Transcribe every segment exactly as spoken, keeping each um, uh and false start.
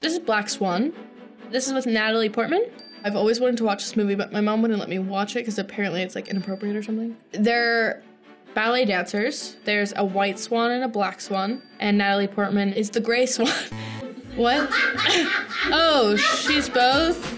This is Black Swan. This is with Natalie Portman. I've always wanted to watch this movie, but my mom wouldn't let me watch it because apparently it's like inappropriate or something. They're ballet dancers. There's a white swan and a black swan, and Natalie Portman is the gray swan. What? Oh, she's both.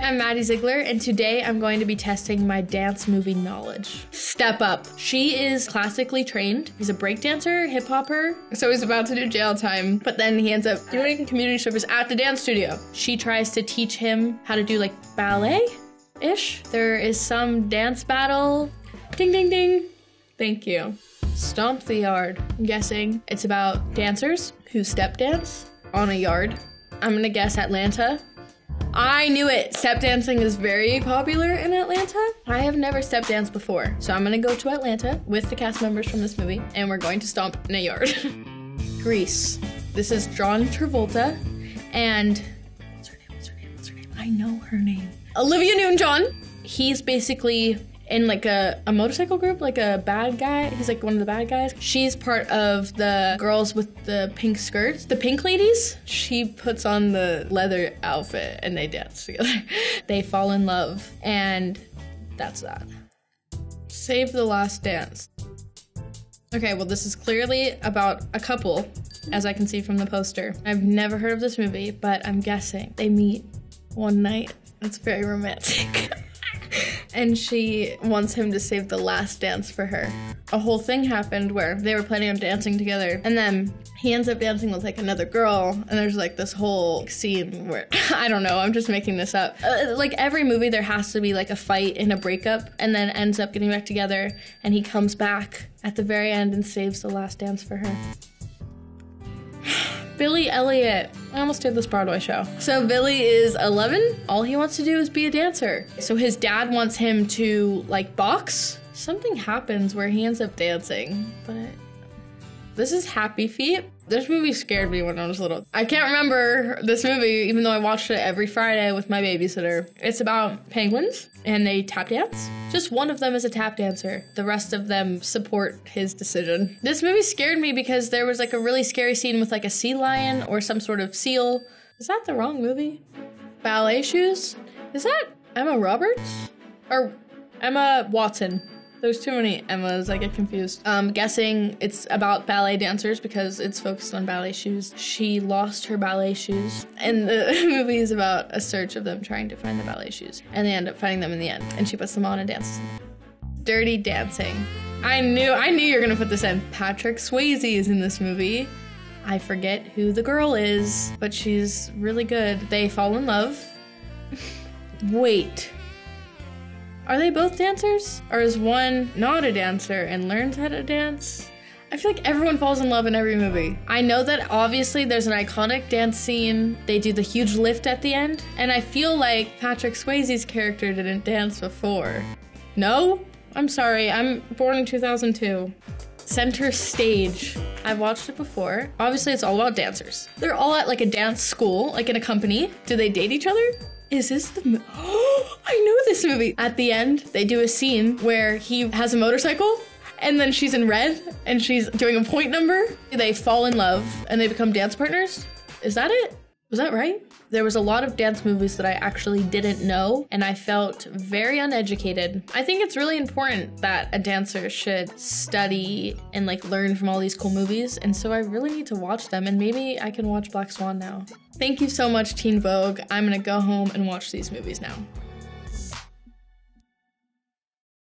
I'm Maddie Ziegler, and today I'm going to be testing my dance movie knowledge. Step Up. She is classically trained. He's a breakdancer, hip hopper. So he's about to do jail time, but then he ends up doing community service at the dance studio. She tries to teach him how to do like ballet-ish. There is some dance battle. Ding, ding, ding. Thank you. Stomp the Yard. I'm guessing it's about dancers who step dance on a yard. I'm gonna guess Atlanta. I knew it! Step dancing is very popular in Atlanta. I have never step danced before, so I'm gonna go to Atlanta with the cast members from this movie, and we're going to stomp in a yard. Grease. This is John Travolta, and what's her name, what's her name, what's her name? I know her name. Olivia Newton-John. He's basically in like a, a motorcycle group, like a bad guy. He's like one of the bad guys. She's part of the girls with the pink skirts, the pink ladies. She puts on the leather outfit and they dance together. They fall in love, and that's that. Save the Last Dance. Okay, well this is clearly about a couple, as I can see from the poster. I've never heard of this movie, but I'm guessing they meet one night. It's very romantic. And she wants him to save the last dance for her. A whole thing happened where they were planning on dancing together, and then he ends up dancing with like another girl, and there's like this whole scene where, I don't know, I'm just making this up. Uh, like every movie there has to be like a fight and a breakup, and then ends up getting back together, and he comes back at the very end and saves the last dance for her. Billy Elliot. I almost did this Broadway show. So Billy is eleven. All he wants to do is be a dancer. So his dad wants him to like box. Something happens where he ends up dancing, but this is Happy Feet. This movie scared me when I was little. I can't remember this movie, even though I watched it every Friday with my babysitter. It's about penguins and they tap dance. Just one of them is a tap dancer. The rest of them support his decision. This movie scared me because there was like a really scary scene with like a sea lion or some sort of seal. Is that the wrong movie? Ballet Shoes? Is that Emma Roberts? Or Emma Watson? There's too many Emmas, I get confused. Um, guessing it's about ballet dancers because it's focused on ballet shoes. She lost her ballet shoes, and the movie is about a search of them trying to find the ballet shoes, and they end up finding them in the end, and she puts them on and dances. Dirty Dancing. I knew, I knew you were gonna put this in. Patrick Swayze is in this movie. I forget who the girl is, but she's really good. They fall in love. Wait. Are they both dancers? Or is one not a dancer and learns how to dance? I feel like everyone falls in love in every movie. I know that obviously there's an iconic dance scene. They do the huge lift at the end. And I feel like Patrick Swayze's character didn't dance before. No? I'm sorry, I'm born in two thousand two. Center Stage. I've watched it before. Obviously it's all about dancers. They're all at like a dance school, like in a company. Do they date each other? Is this the, oh, I know this movie. At the end, they do a scene where he has a motorcycle and then she's in red and she's doing a point number. They fall in love and they become dance partners. Is that it? Was that right? There was a lot of dance movies that I actually didn't know, and I felt very uneducated. I think it's really important that a dancer should study and like learn from all these cool movies, and so I really need to watch them, and maybe I can watch Black Swan now. Thank you so much, Teen Vogue. I'm gonna go home and watch these movies now.